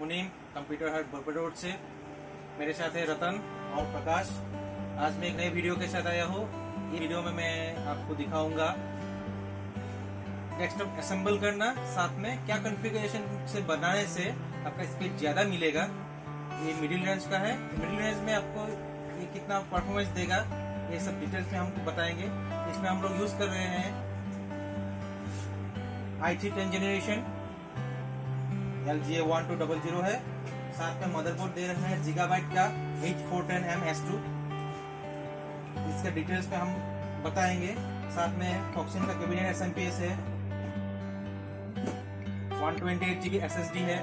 मुनीम computer hub road से। मेरे साथ है रतन और प्रकाश। आज मैं एक नई वीडियो के साथ आया हूँ। ये वीडियो में मैं आपको दिखाऊंगा डेस्कटॉप असेंबल करना, साथ में क्या कॉन्फ़िगरेशन से बनाने से आपका स्पीड ज़्यादा मिलेगा। ये मिडिल रेंज का है, मिडिल रेंज में आपको ये कितना परफॉर्मेंस देगा ये सब डिटेल्स में हमको बताएंगे। इसमें हम लोग यूज़ कर रहे हैं i3 10 जनरेशन LGA1200 है, साथ में मदरबोर्ड दे रहे हैं GIGABYTE का H410M-S2। इसका डिटेल्स में हम बताएंगे। साथ में FOXCIN का कैबिनेट SMPS है, 128GB SSD है,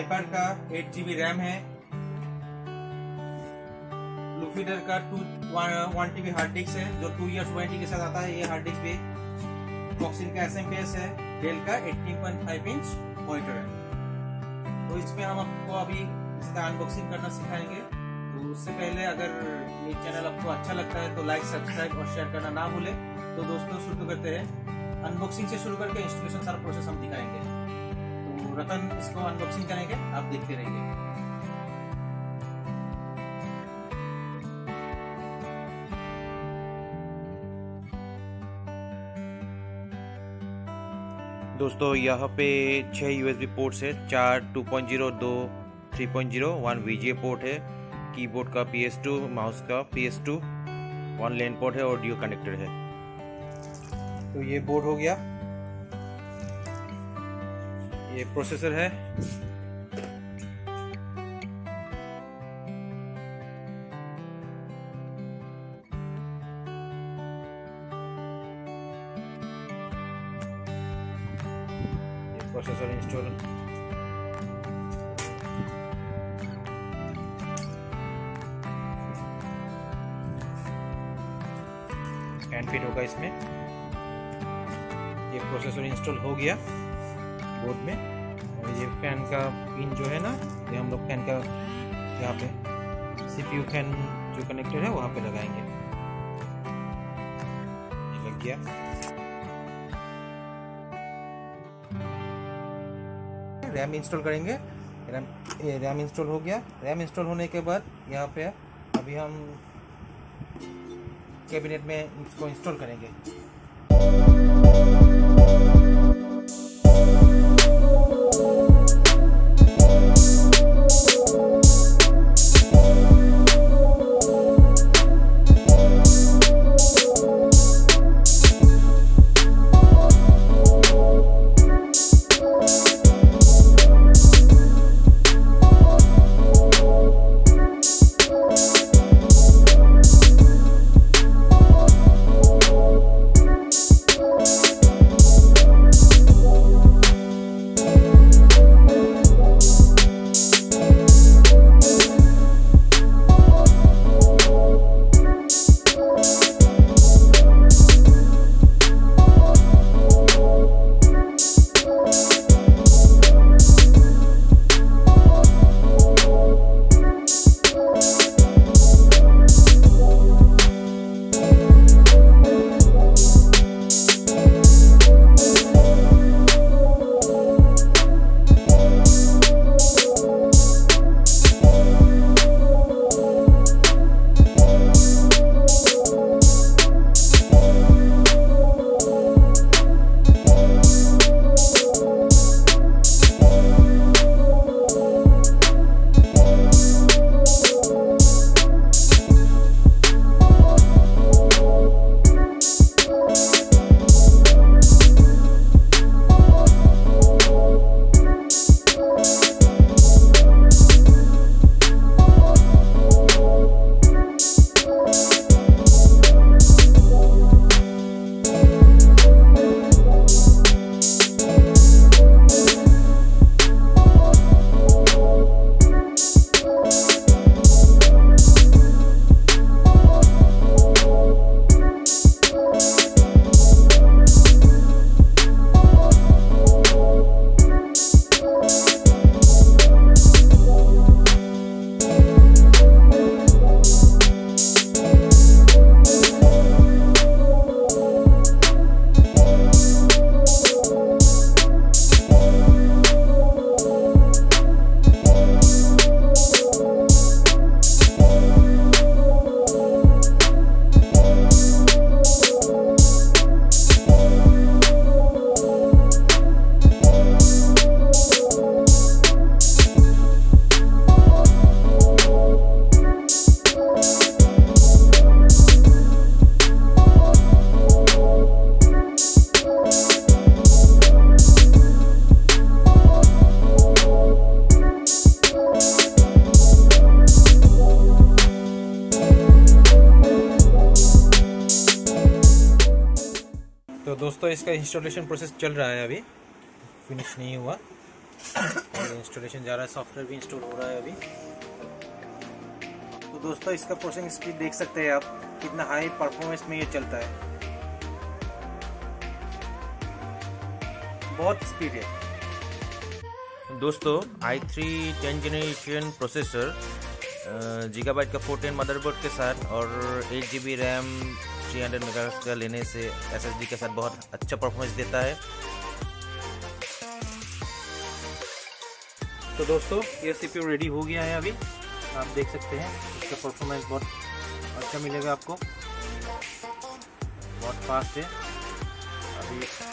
IPART का 8GB RAM है, BlueFeeder का 1TB HeartDix है जो 2 years वारंटी के साथ आता है। ये HeartDix भी FOXCIN का SMPS है, डेल का 18.5 इंच मॉनिटर है। तो इसमें हम आपको अभी इसका अनबॉक्सिंग करना सिखाएंगे। तो उससे पहले अगर ये चैनल आपको अच्छा लगता है तो लाइक, सब्सक्राइब और शेयर करना ना भूलें। तो दोस्तों शुरू करते हैं, अनबॉक्सिंग से शुरू करके इंस्टॉलेशन सारा प्रोसेस हम दिखाएंगे। तो रतन इसको अनबॉक्सिंग करेंगे, आप देखते रहिए। दोस्तों यहाँ पे 6 USB पोर्ट्स है, 4 2.0, 2 3.0, 1 VGA पोर्ट है, कीबोर्ड का PS/2, माउस का PS/2, 1 LAN पोर्ट है और ऑडियो कनेक्टर है। तो ये बोर्ड हो गया, ये प्रोसेसर है, प्रोसेसर इंस्टॉल, एंड फिर होगा इसमें। ये प्रोसेसर इंस्टॉल हो गया बोर्ड में। और ये फैन का पिन जो है ना, ये हम लोग फैन का यहाँ पे CPU फैन जो कनेक्टेड है वहाँ पे लगाएंगे। ये लग गया। रैम इंस्टॉल करेंगे, रैम इंस्टॉल हो गया। रैम इंस्टॉल होने के बाद यहाँ पे अभी हम कैबिनेट में इसको इंस्टॉल करेंगे। दोस्तों इसका इंस्टॉलेशन प्रोसेस चल रहा है, अभी फिनिश नहीं हुआ, इंस्टॉलेशन जा रहा है, सॉफ्टवेयर भी इंस्टॉल हो रहा है अभी। तो दोस्तों इसका प्रोसेसिंग स्पीड देख सकते हैं आप कितना हाई परफॉर्मेंस में ये चलता है, बहुत स्पीड है। दोस्तों i3 10 जनरेशन प्रोसेसर गीगाबाइट का 410 मदरबोर्ड के साथ और 8 GB रैम 300 मेगाहर्ट्ज का लेने से SSD के साथ बहुत अच्छा परफॉर्मेंस देता है। तो दोस्तों ये CPU रेडी हो गया है, अभी आप देख सकते हैं इसका परफॉर्मेंस बहुत अच्छा मिलेगा आपको, बहुत फास्ट है। अभी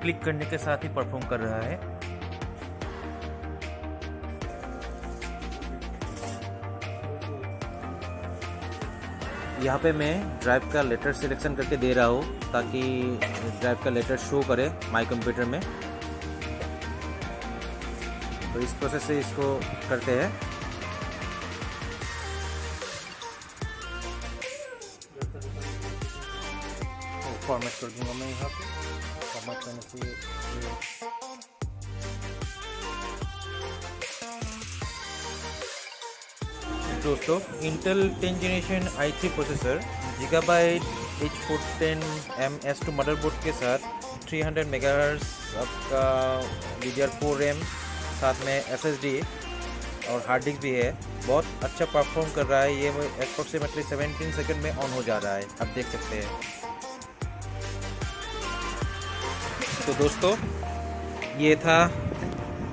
क्लिक करने के साथ ही परफॉर्म कर रहा है। यहाँ पे मैं ड्राइव का लेटर सिलेक्शन करके दे रहा हूँ ताकि ड्राइव का लेटर शो करे माई कंप्यूटर में। तो इस प्रोसेस से इसको करते हैं। फॉर्मेट कर दूंगा मैं यहाँ पे, फॉर्मेट करने से दोस्तों Intel 10 generation i3 processor Gigabyte H410M-S2 motherboard के साथ 300 मेगाहर्ट्ज आपका DDR4 रैम, साथ में SSD और हार्ड डिस्क भी है, बहुत अच्छा परफॉर्म कर रहा है। ये अप्रोक्सीमेटली 17 सेकंड में ऑन हो जा रहा है, आप देख सकते हैं। तो दोस्तों ये था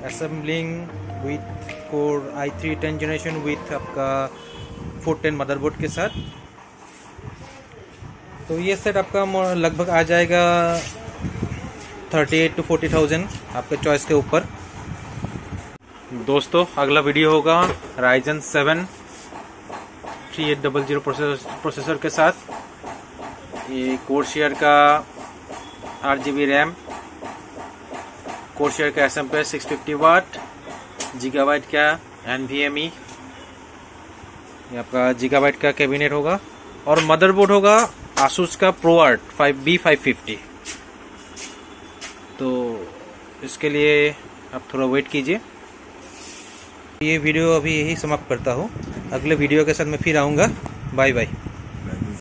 assembling with core i3 10 generation with आपका 410 मदरबोर्ड के साथ। तो ये सेट आपका लगभग आ जाएगा 38,000 to 40,000 आपके चॉइस के ऊपर। दोस्तों अगला वीडियो होगा Ryzen 7 3800 प्रोसेसर के साथ, ये कोर शेयर का RGB रैम, कोर शेयर का SMPS 650 वाट, गीगाबाइट का NVMe, ये आपका गीगाबाइट का कैबिनेट होगा और मदरबोर्ड होगा आसूस का ProArt B550। तो इसके लिए आप थोड़ा वेट कीजिए। ये वीडियो अभी यही समाप्त करता हूँ, अगले वीडियो के साथ मैं फिर आऊँगा। Bye bye.